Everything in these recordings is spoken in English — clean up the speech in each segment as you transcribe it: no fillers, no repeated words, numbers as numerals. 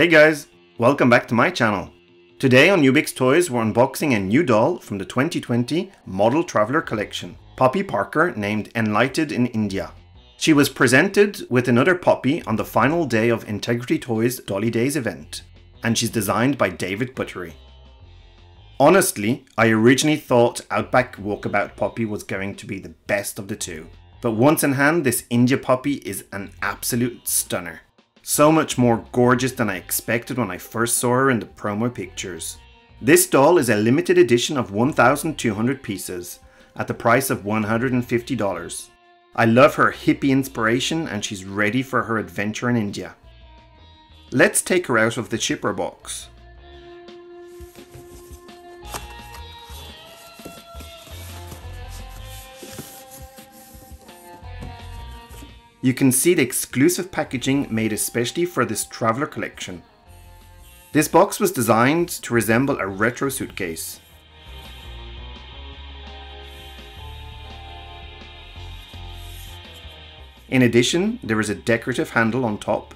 Hey guys, welcome back to my channel. Today on UBX Toys we're unboxing a new doll from the 2020 Model Traveler collection, Poppy Parker named Enlightened in India. She was presented with another Poppy on the final day of Integrity Toys' Dolly Days event, and she's designed by David Buttry. Honestly, I originally thought Outback Walkabout Poppy was going to be the best of the two, but once in hand this India Poppy is an absolute stunner. So much more gorgeous than I expected when I first saw her in the promo pictures. This doll is a limited edition of 1,200 pieces at the price of $150. I love her hippie inspiration and she's ready for her adventure in India. Let's take her out of the shipper box. You can see the exclusive packaging made especially for this Traveller collection. This box was designed to resemble a retro suitcase. In addition, there is a decorative handle on top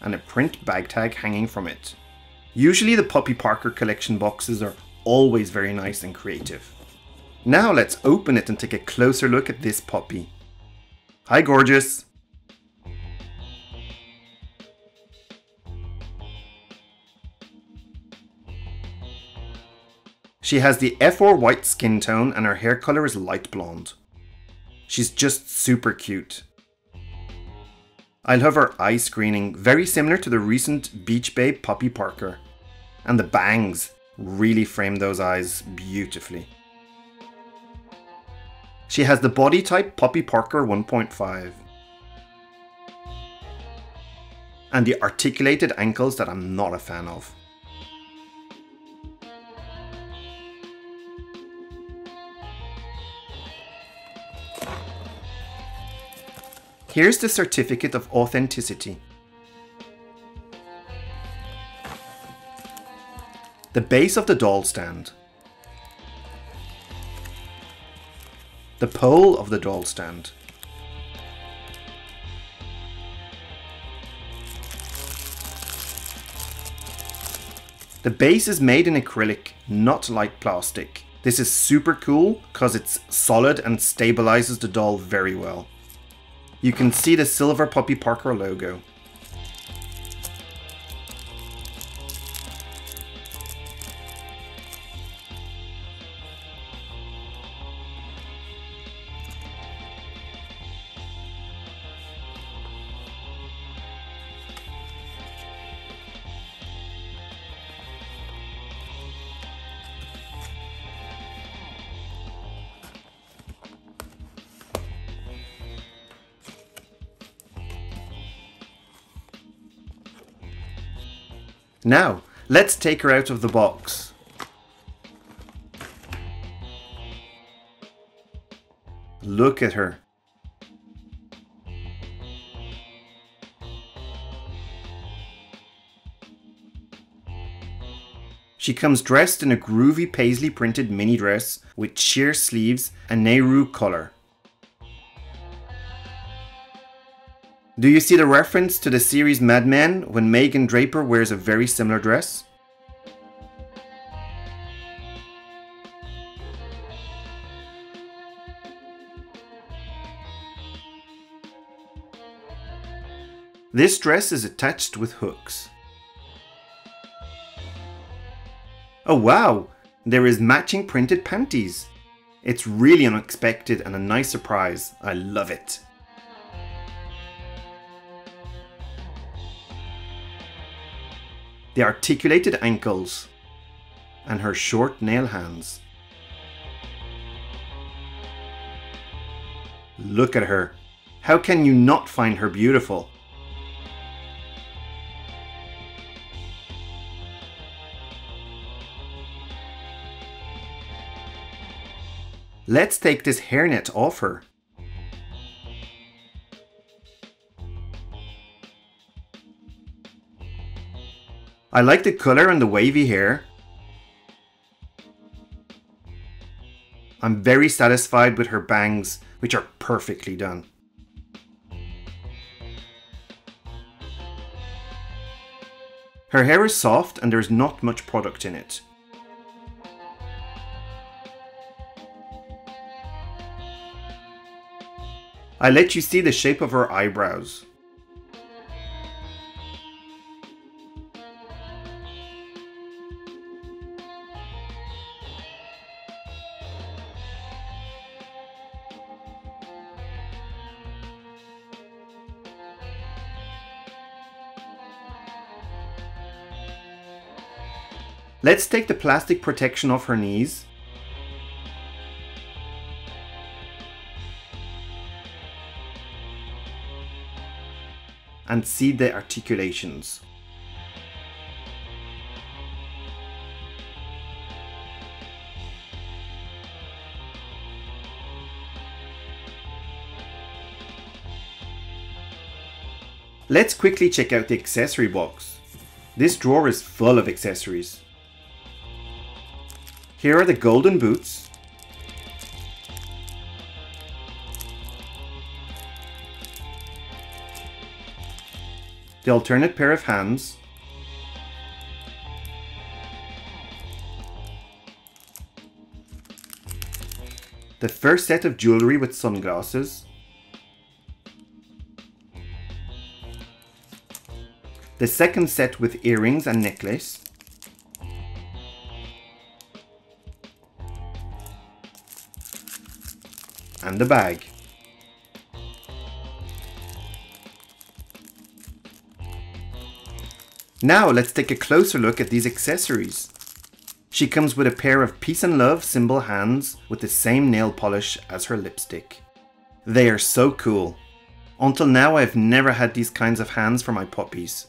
and a print bag tag hanging from it. Usually the Poppy Parker collection boxes are always very nice and creative. Now let's open it and take a closer look at this Poppy. Hi gorgeous! She has the F4 white skin tone and her hair color is light blonde. She's just super cute. I love her eye screening, very similar to the recent Beach Babe Poppy Parker. And the bangs really frame those eyes beautifully. She has the body type Poppy Parker 1.5 and the articulated ankles that I'm not a fan of. Here's the certificate of authenticity. The base of the doll stand. The pole of the doll stand. The base is made in acrylic, not light plastic. This is super cool because it's solid and stabilizes the doll very well. You can see the silver Poppy Parker logo. Now, let's take her out of the box. Look at her. She comes dressed in a groovy paisley printed mini dress with sheer sleeves and nehru collar. Do you see the reference to the series Mad Men when Megan Draper wears a very similar dress? This dress is attached with hooks. Oh wow! There is matching printed panties. It's really unexpected and a nice surprise. I love it. The articulated ankles and her short nail hands. Look at her. How can you not find her beautiful? Let's take this hairnet off her. I like the color and the wavy hair. I'm very satisfied with her bangs, which are perfectly done. Her hair is soft and there's not much product in it. I let you see the shape of her eyebrows. Let's take the plastic protection off her knees. And see the articulations. Let's quickly check out the accessory box. This drawer is full of accessories. Here are the golden boots, the alternate pair of hands, the first set of jewellery with sunglasses, the second set with earrings and necklace, and the bag. Now let's take a closer look at these accessories. She comes with a pair of Peace and Love symbol hands with the same nail polish as her lipstick. They are so cool. Until now I've never had these kinds of hands for my puppies.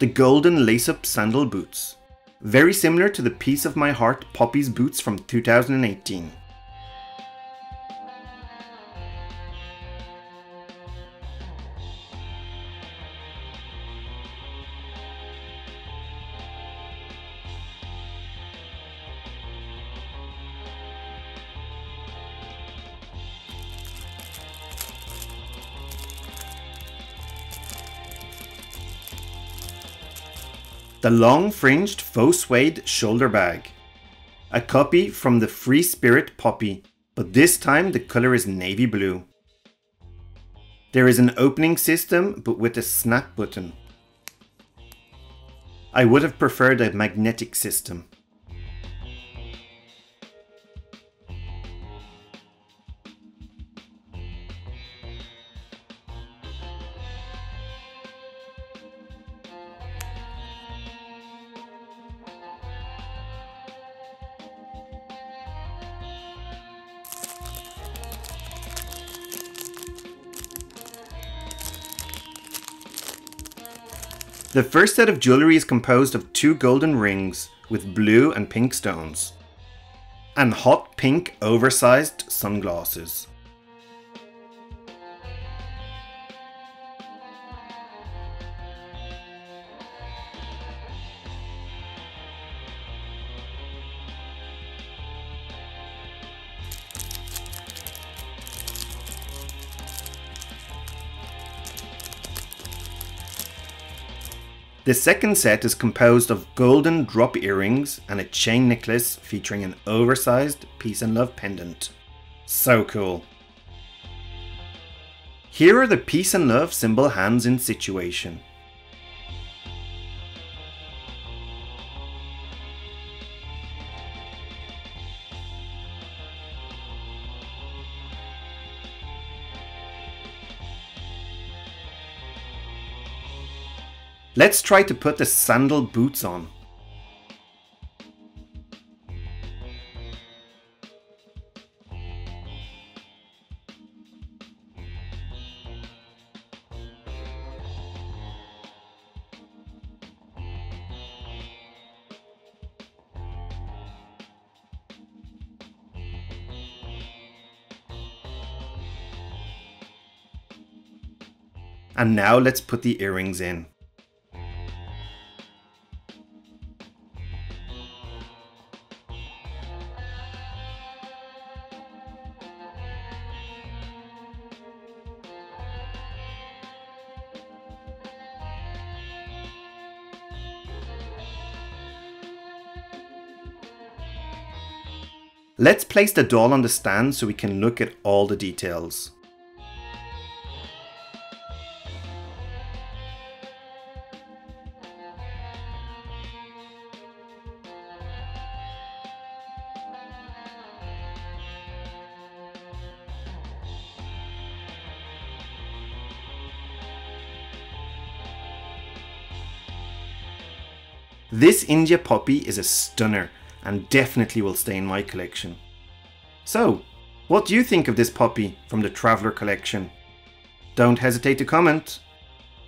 The golden lace-up sandal boots. Very similar to the Peace of My Heart Poppy's boots from 2018. The long fringed faux suede shoulder bag. A copy from the Free Spirit Poppy, but this time the colour is navy blue. There is an opening system but with a snap button. I would have preferred a magnetic system. The first set of jewellery is composed of two golden rings with blue and pink stones and hot pink oversized sunglasses. The second set is composed of golden drop earrings and a chain necklace featuring an oversized Peace and Love pendant. So cool. Here are the Peace and Love symbol hands in situation. Let's try to put the sandal boots on. And now let's put the earrings in. Let's place the doll on the stand so we can look at all the details. This India Poppy is a stunner and definitely will stay in my collection. So, what do you think of this Poppy from the Traveller collection? Don't hesitate to comment.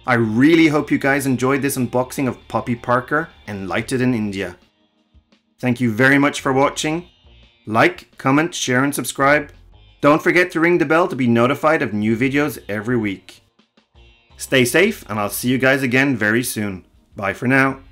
I really hope you guys enjoyed this unboxing of Poppy Parker, Enlightened in India. Thank you very much for watching. Like, comment, share and subscribe. Don't forget to ring the bell to be notified of new videos every week. Stay safe and I'll see you guys again very soon. Bye for now.